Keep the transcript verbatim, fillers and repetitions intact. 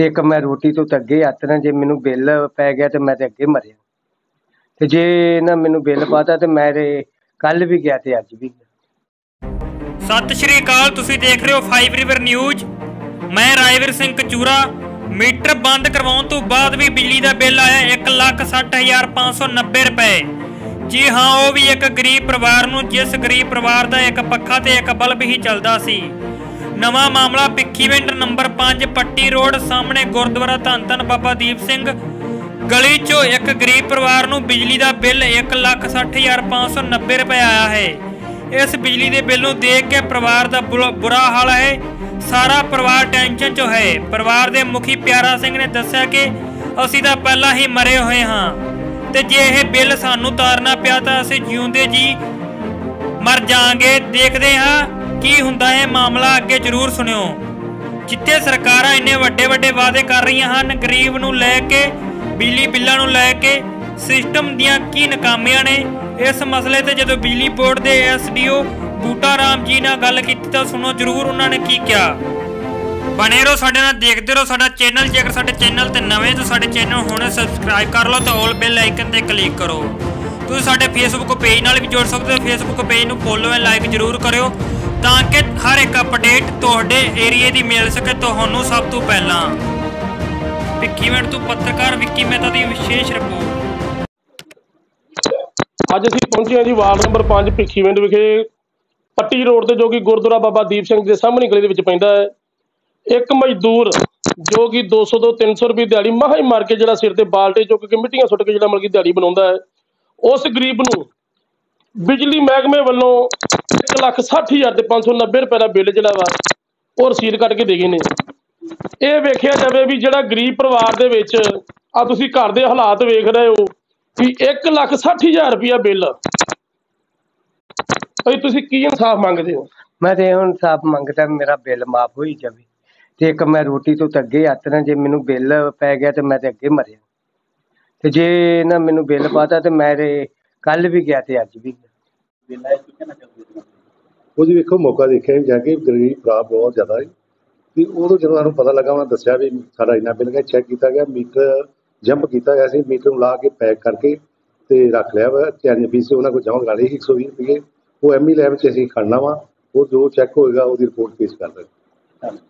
जे एक मैं रोटी तो अगे आतना जे मैनू बिल पै गया तो मैं तो अगे मरिया, तो जे ना मैनू बिल पाता तो मैं कल भी गया तो अज भी गया। सत श्री अकाल, तुसी देख रहे हो फाइव रिवर न्यूज़। मैं रायवीर सिंह कचूरा। मीटर बंद करवाउण तो बाद भी बिजली का बिल आया एक लाख सठ हज़ार पाँच सौ नब्बे रुपए। जी हाँ, वो भी एक गरीब परिवार नूं, जिस गरीब परिवार का एक पक्खा तो एक बल्ब ही चलता सी। नवा मामला भिखीविंड नंबर पाँच पट्टी रोड सामने गुरुद्वारा धन धन बाबा दीप सिंह गली चो एक गरीब परिवार नूं बिजली का बिल एक लाख सठ हज़ार पाँच सौ नब्बे रुपए आया है। इस बिजली के बिल नूं देख के परिवार का बुरा हाल है। सारा परिवार टेंशन चो है। परिवार के मुखी प्यारा सिंह ने दस्सिया कि असीं तां पहलां ही मरे हुए हाँ, ते जे यह बिल सानूं तारना पिया तां असीं जिउंदे जी मर जांगे। देखदे हां की हुंदा है मामला, अगे जरूर सुणिओ। जिथे सरकारां इन्ने वड्डे वड्डे वादे कर रहीआं हन गरीब नूं लै के, बिजली बिल्लां नूं लै के, सिस्टम दीआं की नाकामियां ने इस मसले ते। जदों बिजली बोर्ड दे एसडीओ बूटा राम जी ने गल की तो सुनो जरूर उन्होंने की क्या। बने रहो साडे नाल, देखते रहो साडा चैनल। जेकर साडे चैनल ते नवे तो साडे चैनल हुणे सबसक्राइब कर लो तो ऑल बेल आइकन ते क्लिक करो। तुसीं साडे फेसबुक पेज नाल भी जुड़ सकते हो। फेसबुक पेज नूं फॉलो एंड लाइक जरूर करियो तां कि हर एक अपडेट तुहाडे एरिए दी मिल सके तुहानूं सब तों पहलां। भिखीविंड तों पत्रकार विक्की मेहता दी विशेष रिपोर्ट। अज असीं पहुंचे हां जी वार्ड नंबर पाँच भिखीविंड विखे पट्टी रोड से, जो कि गुरुद्वारा बाबा दीप सिंह के सामने गली के पैदा है। एक मजदूर जो कि दो सौ तो तीन सौ रुपये दिहाड़ी महा ही मार के जो सिर से बाल्टे चुक के मिट्टियां सुट के जो मतलब कि दिहाड़ी बनाता है, उस गरीब न बिजली महकमे वालों एक लाख साठ हज़ार से पाँच सौ नब्बे रुपये का बिल जोड़ा वा वो रसीद कट के दे गए हैं। ये वेख्या जाए भी जोड़ा गरीब परिवार के आसी घर के हालात वेख रहे हो कि एक लाख साठ हज़ार रुपया बिल, इंसाफ मंगते हो। मैं इंसाफ मंगता मेरा बिल माफ हो जाए। तो एक मैं रोटी तो अगे आतना जे मैनू बिल पै गया तो मैं तो अगे मरिया, तो जे ना मैनू बिल पाता तो मैं कल भी गया तो अज भी गया। वो जी देखो मौका देखा जाके गरीब भरा बहुत ज़्यादा है। तो उदों जो सू पता लगा उन्हें दसिया भी साढ़ा इन्ना बिल गया, चैक किया गया, मीटर जंप किया गया से, मीटर ला के पैक करके तो रख लिया वा। चैन फीस उन्होंने को जमा करा ली एक सौ भी रुपये। वो एम ई लैब से असीं खड़ना वा, वो जो चैक होएगा वो रिपोर्ट पेश कर देंगे।